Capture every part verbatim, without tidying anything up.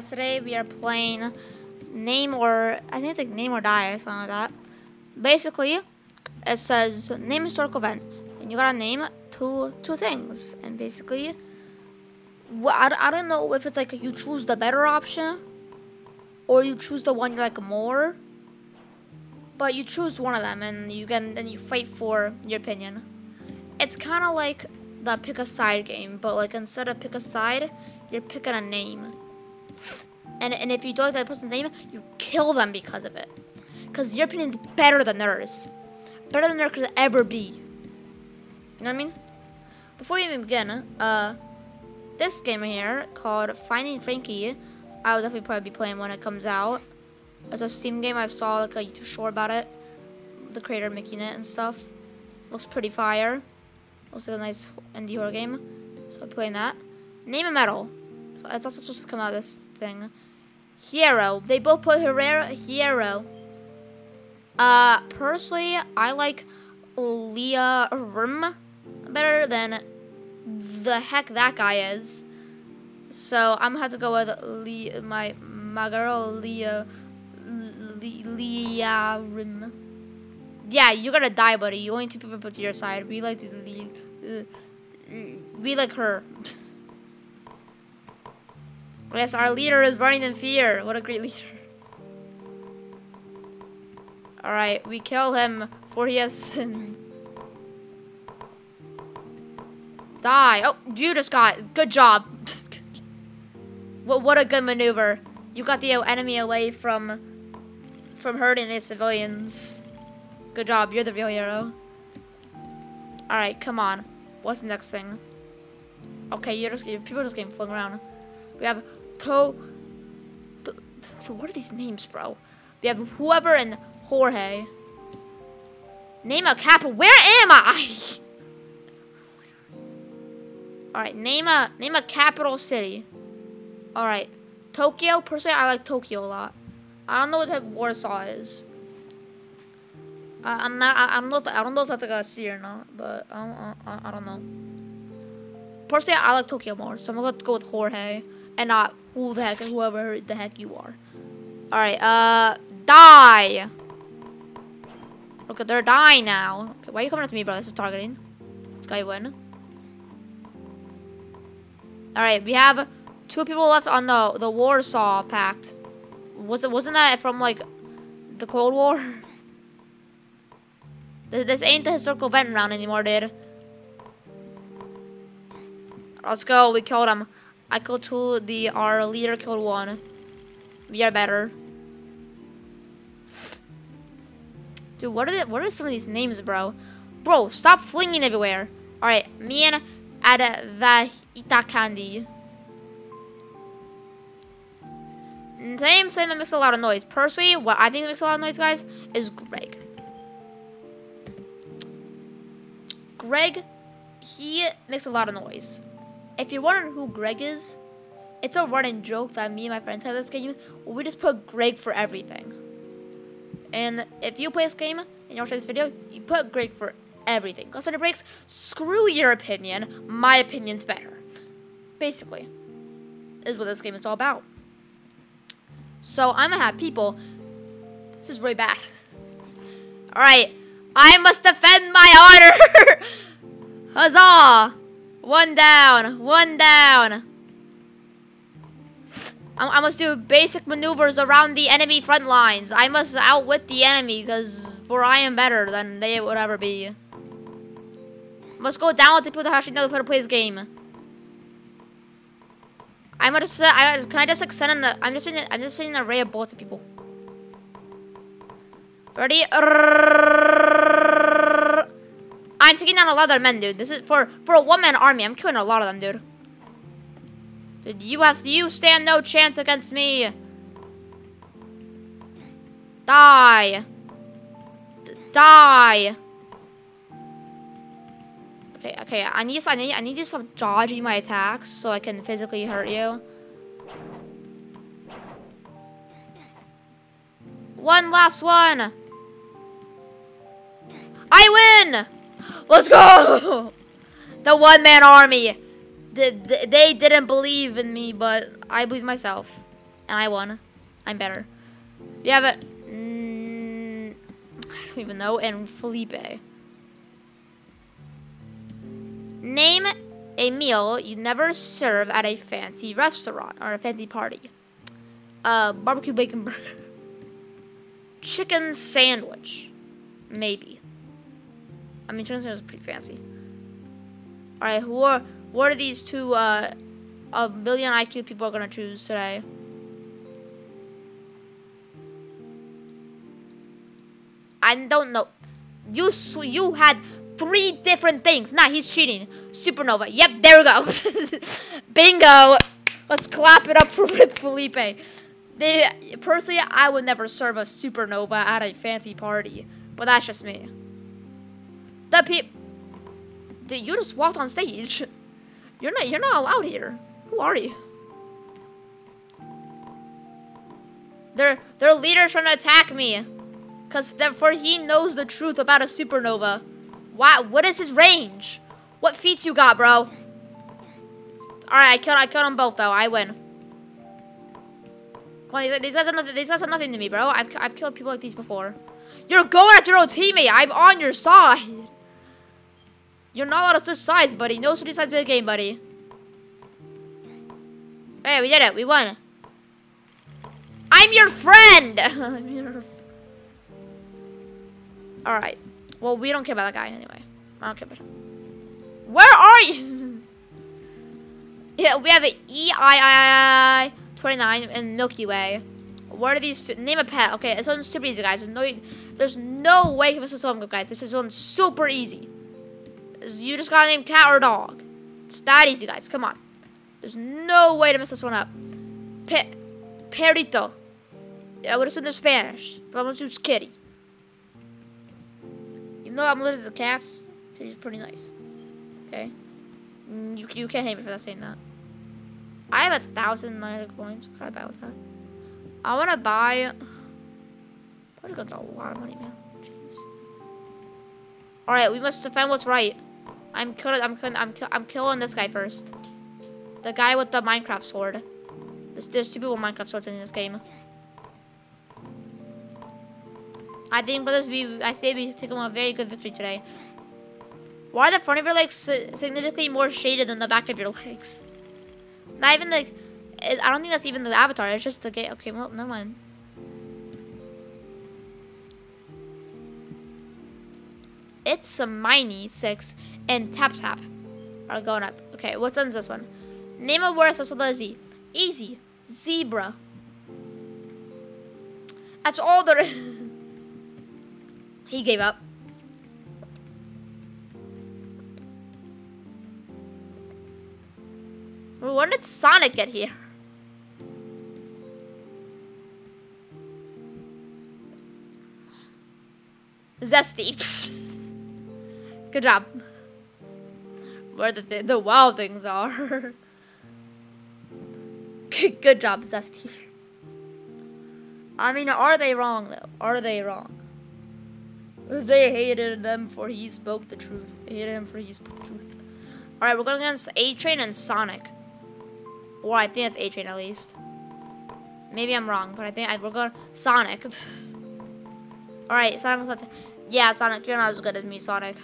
guys, today we are playing Name or... I think it's like Name or Die or something like that. Basically, it says name historical event, and you gotta name two two things. And basically, I don't know if it's like you choose the better option, or you choose the one you like more. But you choose one of them, and you can then you fight for your opinion. It's kind of like the pick a side game, but like instead of pick a side, you're picking a name. And and if you don't like that person's name, you kill them because of it. Cause your opinion's better than theirs, better than there could ever be. You know what I mean? Before we even begin, uh, this game here called Finding Frankie, I will definitely probably be playing when it comes out. It's a Steam game. I saw like a YouTube short about it, the creator making it and stuff. Looks pretty fire. Looks like a nice indie horror game. So I'm playing that. Name a metal. So it's also supposed to come out this thing. Hero. They both put Herrera Hero. Uh, personally, I like Lea Rum better than the heck that guy is. So I'm gonna have to go with Lea, my my girl Lea. Lea Rum. Yeah, you gotta die, buddy. You only two people put to your side. We like to uh, we like her. Yes, our leader is running in fear. What a great leader. Alright, we kill him for he has sinned. Die. Oh, you just got. Good job. What what a good maneuver. You got the enemy away from from hurting the civilians. Good job, you're the real hero. Alright, come on. What's the next thing? Okay, you're just people are just getting flung around. We have To th So what are these names, bro? We have whoever and Jorge. Name a cap. Where am I? Alright, name a name a capital city. Alright. Tokyo, personally I like Tokyo a lot. I don't know what the heck Warsaw is. Uh, I'm not. I, I'm not. I don't know if that's like a city or not, but I don't, I, I don't know. Personally, I like Tokyo more, so I'm gonna go with Jorge and not who the heck, whoever the heck you are. All right. Uh, die. Okay, they're dying now. Okay, why are you coming after me, bro? This is targeting. This guy win. All right, we have two people left on the the Warsaw Pact. Was it? Wasn't that from like the Cold War? This ain't the historical event round anymore, dude. Let's go. We killed him. I killed two. The our leader killed one. We are better. Dude, what are the, what are some of these names, bro? Bro, stop flinging everywhere. All right, me and Ada Vahitakandi. Name something that makes a lot of noise. Personally, what I think makes a lot of noise, guys, is Greg. Greg, he makes a lot of noise. If you're wondering who Greg is, it's a running joke that me and my friends have this game. We just put Greg for everything. And if you play this game and you're watching this video, you put Greg for everything. Glass under breaks, screw your opinion. My opinion's better. Basically, is what this game is all about. So I'm gonna have people. This is really bad. All right. I must defend my honor! Huzzah! One down, one down. I, I must do basic maneuvers around the enemy front lines. I must outwit the enemy, because for I am better than they would ever be. Must go down with the people that actually know how to play this game. I'm gonna just, I, can I just like send an, I'm just I'm just sending an array of bullets at people. Ready? I'm taking down a lot of men, dude. This is for for a one-man army. I'm killing a lot of them, dude. Dude, you have you stand no chance against me. Die. D die. Okay, okay. I need I need I need you to stop dodging my attacks so I can physically hurt you. One last one. I win. Let's go! The one-man army. They, they, they didn't believe in me, but I believe myself. and I won. I'm better. Yeah, but mm, I don't even know. And Felipe, name a meal you never serve at a fancy restaurant or a fancy party. Uh, barbecue bacon burger, chicken sandwich, maybe. I mean, chicken sandwich is pretty fancy. All right, who are what are these two? Uh, a billion I Q people are gonna choose today. I don't know. You so you had three different things. Nah, he's cheating. Supernova. Yep, there we go. Bingo. Let's clap it up for Rip Felipe. They, personally, I would never serve a supernova at a fancy party, but that's just me. The peop. Dude, you just walked on stage. You're not. You're not allowed here. Who are you? Their their leader's trying to attack me. Cause therefore he knows the truth about a supernova. Why? What is his range? What feats you got, bro? All right, I killed. I killed them both though. I win. Come on, these guys are nothing. These guys are nothing to me, bro. I've I've killed people like these before. You're going at your own teammate. I'm on your side. You're not allowed to switch sides, buddy. No switching sides in the game, buddy. Hey, we did it. We won. I'm your friend. I'm your. Alright. Well, we don't care about that guy anyway. I don't care about him. Where are you? Yeah, we have an E I I I twenty-nine and Milky Way. What are these two? Name a pet. Okay, this one's super easy, guys. There's no, there's no way you can solve them, guys. This one's super easy. You just gotta name cat or dog. It's that easy, guys. Come on. There's no way to mess this one up. Pe Perito. I would assume they're Spanish, but I'm gonna choose kitty. No, I'm allergic to cats. He's pretty nice. Okay. You, you can't hate me for that saying that. I have a thousand lighter coins. What can I buy with that? I want to buy... Lighter coins are a lot of money, man. Jeez. Alright, we must defend what's right. I'm killing, I'm killing, I'm, kill, I'm killing this guy first. The guy with the Minecraft sword. There's, there's two people with Minecraft swords in this game. I think, brothers, we I say we take home a very good victory today. Why are the front of your legs significantly more shaded than the back of your legs? Not even like it, I don't think that's even the avatar. It's just the gate. Okay, well, never mind. It's a Miney six and Tap Tap are going up. Okay, what does this one? Name a word associated with Z. Easy, zebra. That's all there is. He gave up. Well, when did Sonic get here? Zesty. Good job. Where the th the wild things are. Good, good job, Zesty. I mean, are they wrong though? Are they wrong? They hated him for he spoke the truth. They hated him for he spoke the truth. Alright, we're going against A-Train and Sonic. Or I think it's A-Train at least. Maybe I'm wrong, but I think I, we're going Sonic. Alright, Sonic's not... Yeah, Sonic, you're not as good as me, Sonic.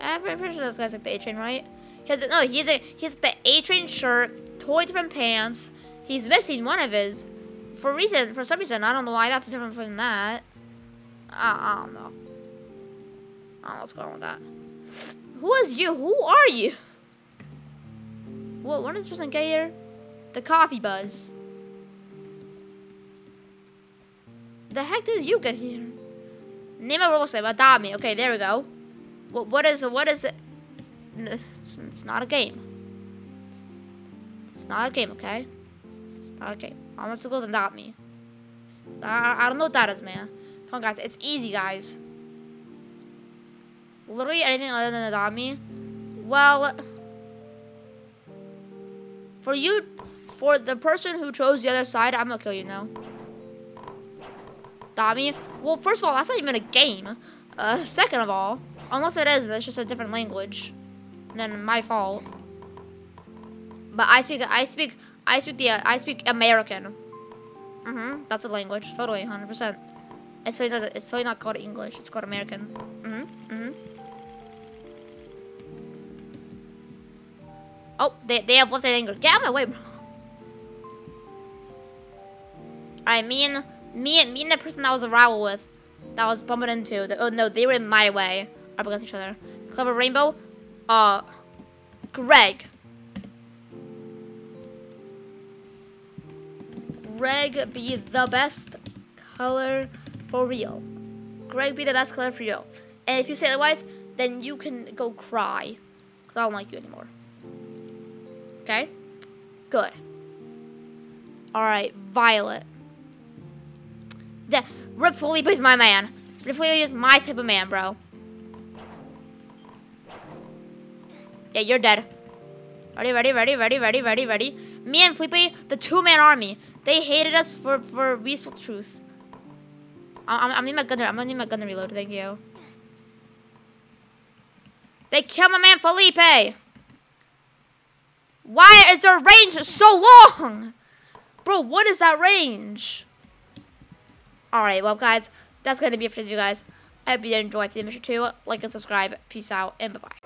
I'm pretty sure this guy's like the A-Train, right? He has the, no, he's a, he has the A-Train shirt, totally different pants. He's missing one of his... For reason, for some reason, I don't know why that's different from that. I, I don't know. I don't know what's going on with that. Who is you? Who are you? What? When did this person get here? The coffee buzz. The heck did you get here? Name a Roblox, adopt me. Okay, there we go. What? What is? What is it? It's, it's not a game. It's, it's not a game. Okay. It's not a game. I want to go and adopt me. So I, I don't know what that is, man. Come on, guys. It's easy, guys. Literally anything other than adopt me. Well, for you, for the person who chose the other side, I'm gonna kill you now. Adopt me. Well, first of all, that's not even a game. Uh, second of all, unless it is, and it's just a different language. And then my fault. But I speak, I speak, I speak the, uh, I speak American. Mm-hmm. That's a language. Totally, one hundred percent. It's really not, it's really not called English. It's called American. Mm-hmm. Mm-hmm. Oh, they, they have left that angle. Get out of my way, bro. Alright, me and, me and, me and the person that I was a rival with, that I was bumping into, the, oh no, they were in my way. Up against each other. Clever Rainbow, uh, Greg. Greg be the best color for real. Greg be the best color for real. And if you say otherwise, then you can go cry. Because I don't like you anymore. Okay? Good. Alright, Violet. Yeah, Rip Felipe is my man. Rip Felipe is my type of man, bro. Yeah, you're dead. Ready, ready, ready, ready, ready, ready, ready. Me and Felipe, the two-man army. They hated us for, for we spoke truth. I'm, I'm, need my gun to, I'm gonna need my gun to reload, thank you. They killed my man Felipe! Why is their range so long? Bro, what is that range? Alright, well guys, that's gonna be it for you guys. I hope you did enjoy. If you did, make sure to like and subscribe. Peace out, and bye-bye.